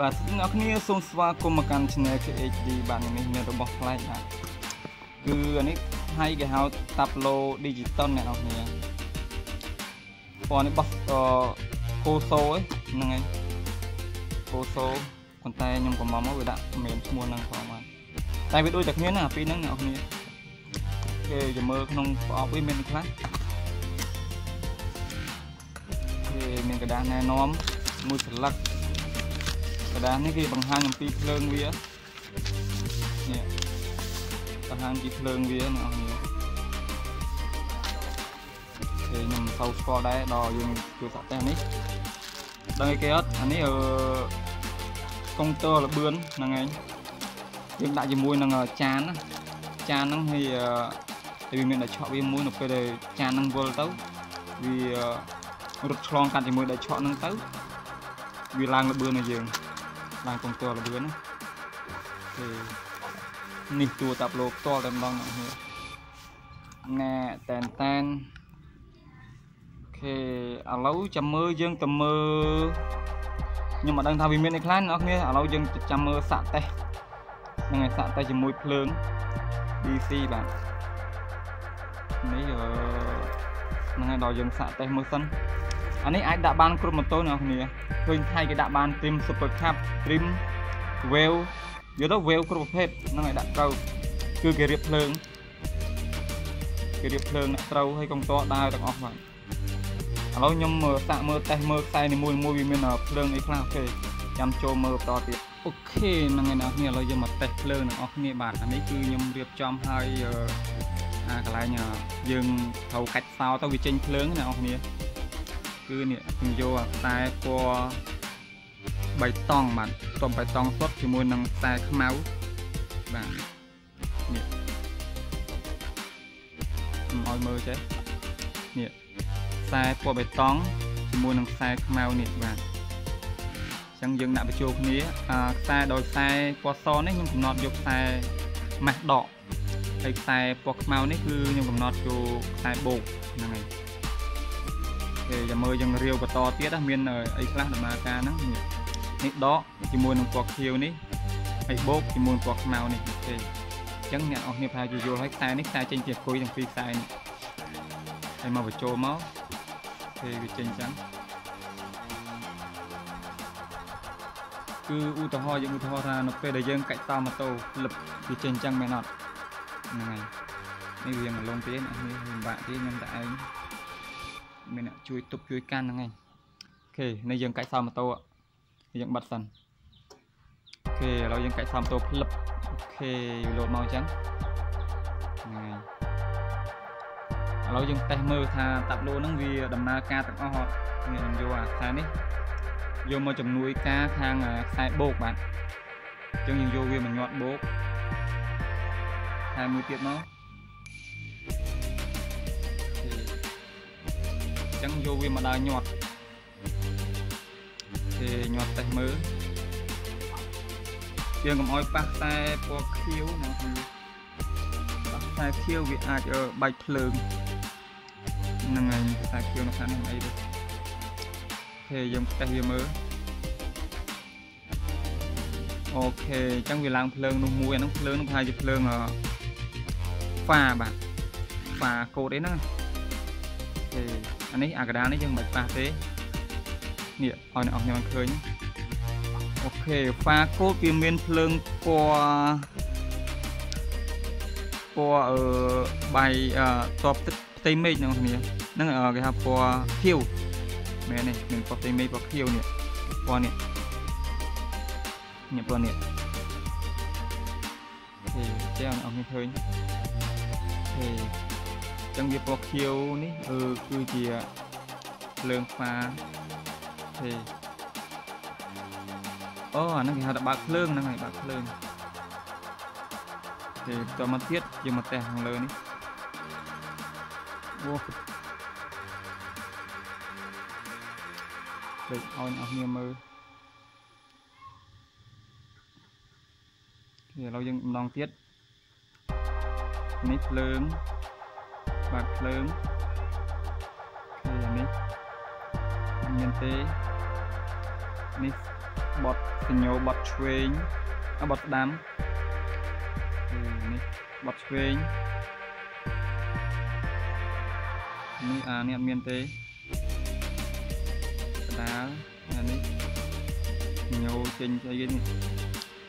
บัสนักนี้ส่งสวากุมกันชนะคือ HD บ้านนี้มีระบบไลน์นะคืออันนี้ให้แกเขาตับโลดิจิตอลเนี่ยเอาเนี่ยพอนี้บัสโคโซ่ยังไงโคโซ่คนไทยยังผมมองว่าเวลาเมนมวลนั่งความมันแต่ไปดูจากเนี้ยนะปีนั้นเนี่ยเอาเนี่ยเอ๋จะเมื่อน้องเอาไปเมนคลาสเอ๋เมนกระดานแน่นอนมือสลักกระดานนี่คือบางห้างยังตีเพลิงเวียเนี่ยบางห้างตีเพลิงเวียนะเอาเนี่ยเดี๋ยวยังเซาสกอได้ดอยังคือสับแต่อันนี้ดังไอ้เกออันนี้ở công tơ là bướn làไงยังđại diện mùi là chán chán năng thì vì mình đã chọn viên mùi nó cái đời chán năng vô tới vì rút lon cạn thì mùi đã chọn năng tới vì làng là bướn này dường làng công tơ là bướn thì nịt tua tập lộc to đầm đong nè tèn tènโอเคเราจะมือยังจะมือยังมาดังทำวิเมนในคลาสเนาะเนี่ยเรายังจะมือสะเตะยังไงสะเตะจะมวยเพลิงดีซีแบบนี้ยังไงเรายังสะเตะมือสั้นอันนี้ไอ้ดาบานกรุบมันโตเนาะเนี่ยเพื่อนไทยก็ดาบานริมสเปอร์คัพริมเวลเยอะแล้วเวลกรุบประเภทนั่นไงดาบเก่าคือเกลียบเพลิงเนี่ยเราให้กองโตได้ต่างออกมาเรายำมือสะมือแต่มือใส่ในมวยวิเมนอ่ะเพลิงไอ้คลาเฟ่ยำโจมือต่อติดโอเคนั่งไงนะเนี่ยเราจะมาแต่เพลิงนะออกเนี่ยบาทอันนี้คือยำเรียบจอมให้อะไรเนี่ยยังเขากัดซาวต้องวิจัยเพลิงนะออกเนี่ยคือเนี่ยถึงโยตายกว่าใบตองมันต้มใบตองสดที่มวยนั่งตายขม้าวแบบเนี่ยออยมือใช่เนี่ยใส่ปวดใบตองมูลน้ำใส่ขมาวนิดว่าจังยังหนักไปโจกนี้ใส่โดยใส่ปวดซ้อนนี่ยังผมนอดยกใส่หมักดอกไอ้ใส่ปวดขมาวนี่คือยังผมนอดอยู่ใส่โบกยังไงเดี๋ยวมือยังเรียวกับตอเตี้ยนะเมียนไอ้คลาสมาการนั่งนี่ดอกที่มูลน้ำปวดเขียวนี่ไอ้โบกที่มูลปวดขมาวนี่จังเนี่ยออกเนี่ยพายอยู่ๆให้ใส่นี่ใส่เจนเจียคุยอย่างฟรีใส่ไอ้มาไปโจมั้งthì bị chênh trắng cứ u tờ ho những u tờ ho ra nó về để dân cạnh tao mà tàu lập bị chênh trắng mày nọt này này riêng là lông tía này hình bạn tía nhân đại mình lại chui tục chui can này ok này dân cạnh tao mà tàu ạ dân bật sần ok rồi dân cạnh tao mà tàu lập ok lột màu trắng nàyเรายังแต่เมื่อทาตับโลนั่งวีดำนาคาตักอ้อหอดเงี้ยโย่ทานี่โย่มาจมนุ้ยกาทางใส่โบกบัดจังยังโย่วีมันงอดโบกทายมือเตี้ยเนาะจังโย่วีมาได้งอดที่งอดแต่เมื่อยังกับอ้อยปักใส่ปอกเขี้ยวนะปักใส่เขี้ยววีอาจใบเพลิงนั่งไงตาเขียวนะครับนั่งไงดูเฮ้ยยังแต่ยังมือโอเคจังเวลาเพลิงน้องมวยน้องเพลิงน้องพายจะเพลิงฝ่าแบบฝ่าโกดได้นะเฮ้ยอันนี้อากาดานี่ยังแบบฝ่าเต้เนี่ยเอาเนี่ยออกเนี่ยมันเคยโอเคฝ่าโกดเปลี่ยนเป็นเพลิงกว่าใบตอบเต็มเมฆนั่งเนี่ยนั่งแกครับพอเที่ยวแม่เนี่ยหนึ่งพอเต็มเมฆพอเที่ยวเนี่ยพอเนี่ยเนี่ยพอเนี่ยเฮ้ยแจ้งเอาให้เธอเฮ้ยจังเวียพอเที่ยวนี่คือจีอะเรื่องฟ้าเฮ้ยอ๋อนั่งแกครับบักเรื่องนั่งไงบักเรื่อง thì cho mặt thiết cho mặt tè hàng lớn đi. Được ôi nó nghe mơ thì lâu dừng non tiết nít lớn bạc lớn thì nít nhân tế nít bọt nhiều bọt chuối bọt đám thì nít bọt chuối nít à niệm miền tế đá là nít nhiều trên cái gì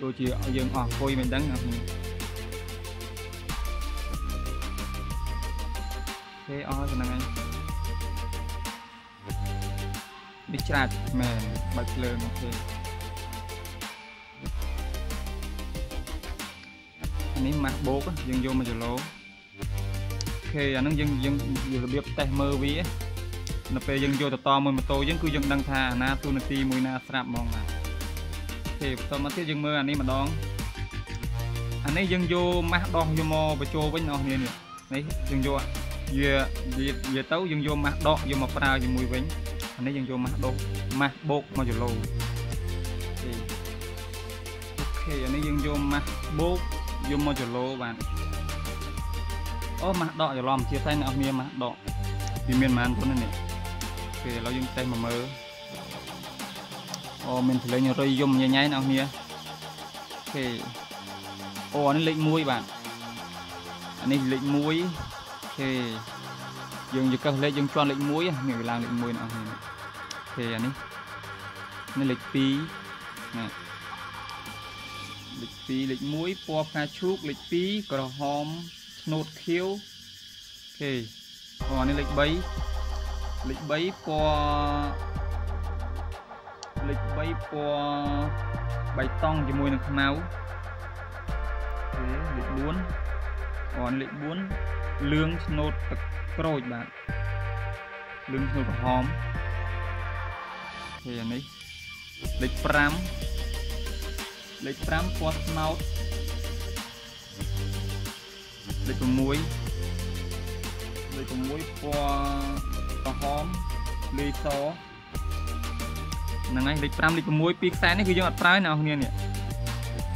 tôi chỉ ở dương ở khôi mình đắng ngập thế o thì này đi chặt mềm bạch lợn ok này mặt bố dương vô mà giờ lố khi là nó dương vừa biết tay mơ vía nó về dân vô to mùi mà tôi vẫn cứ dân đăng thà na tu nati mùi na sạp mong à thì tôi mà thiết dân mơ anh ấy mà đón anh ấy dân vô má đón vô mò và chô với nó như này dân vô vừa vừa tấu dân vô má đón vô mà phá vô mùi vĩnh anh ấy dân vô má đón má bột mà vô lù thì ok anh ấy dân vô má bột vô mà vô lù bạn ô má đón vô lòm chia tay nó như má đón vì miền mà ăn con này này thì lo dùng tay mà mơ ô mình thì lấy nhiều rồi dùng nhẹ nháy nào nha thì ô nó lịnh muối bạn anh ấy lịnh muối thì dùng như các lấy dùng cho lịnh muối người làm lịnh muối nào thì anh ấy nó lịch tí này lịch tí lịch muối po pha chuốc lịch tí cờ hòm nốt khiếu thì ô anh ấy lịch bấy lịch bấy po bày tông cho môi nắng máu lịch buôn còn lịch buôn lương nốt tật rồi bạn lương nốt hòm thì này lịch pram po máu lịch muối po hòm lê xó nâng anh lịch pram lịch muối pick sai này cứ giật prai nào không nè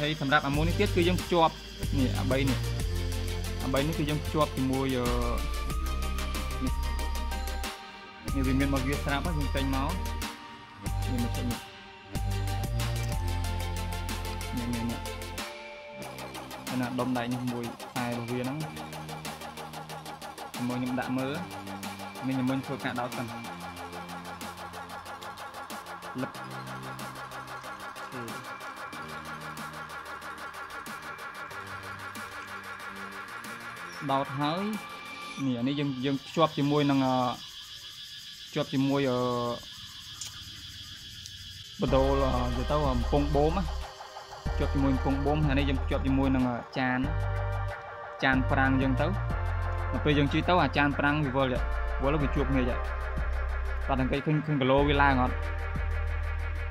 hay thầm rạp à muốn tiết cứ dân chọp nè à bay nó cứ dân chọp thì mua giờ nè vì miền bắc việt nam á dùng tay máu nè một chân nè anh là đông đại nhưng mùi ai bảo việt lắm mùi nhầm đã mớ mình nhầm mình thôi cả đào tần lập đọt hơi nè này dân chọp chỉ môi năng chọp chỉ môi ở bắt đầu là giờ tao bông bốm á chọp chỉ môi bông bốm này dân chọp chỉ môi năng chán chán prang dân tao bây dân chỉ tao à chán prang vì vợ vậy vợ là bị chuột này vậy ta thằng cây khinh khinh cái lô cái la ngọt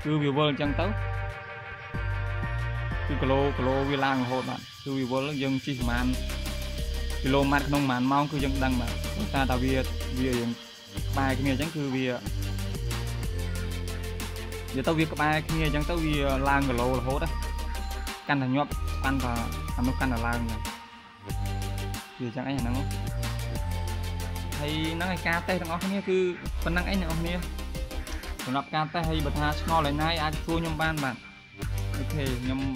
cứ vì vợ chẳng tao cứ cái lô vi la ngọt bạn cứ vì vợ dân chỉ màn km không màn mau cứ dân đăng mà chúng ta tạo việc bài cái nghề chẳng cứ vì giờ tao việc bài cái nghề chẳng tao vì làng của lô là hốt á căn là nhọp căn và làm nó căn là làng này vì chẳng ấy là nó hay nó ngày ca tê thằng nó không nghe cứ phần năng ấy nào không nghe còn lập ca tê hay bật ha small lại nay ăn thua nhom ban bạn ok nhom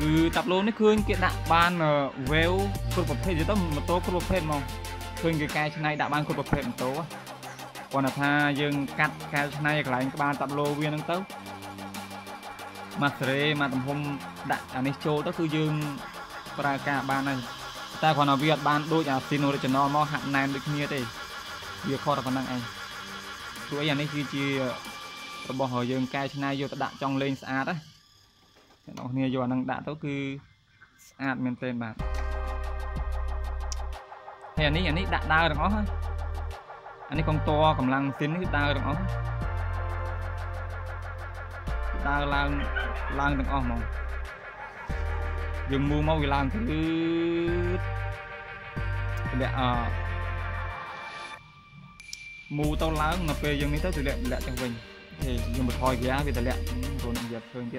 cứ tập luôn đấy khuyên kiện đạn ban véo cột bọc phê dưới tấm mà tố cột bọc phê mong khuyên cái cây trên này đã ban cột bọc phê mà tố còn là tha dân cắt cây trên này lại các bạn tập lô viên đang tấu mà thế mà tầm hôm đạn ở đây châu đó cứ dương ra cả ban này ta còn là việc ban đôi nhà xin rồi cho nó hạn này được như thế việc khó là còn đang anh chuỗi nhà này kia bỏ hồi dương cây trên này vô đạn trong lên xa đấy nó nghe vô năng đã tố cứ ad men tên bạn thì anh ấy đã đau được nó thôi anh ấy con to cầm lăng tiến cái đau được nó đau lăng lăng được ông mong dừng mua mau cái lăng cứ để mua tao lá ngập về dừng đi tới từ lẹ lẹ chẳng bình thì dùng một hồi giá vì tài lẹ còn giật hơn kia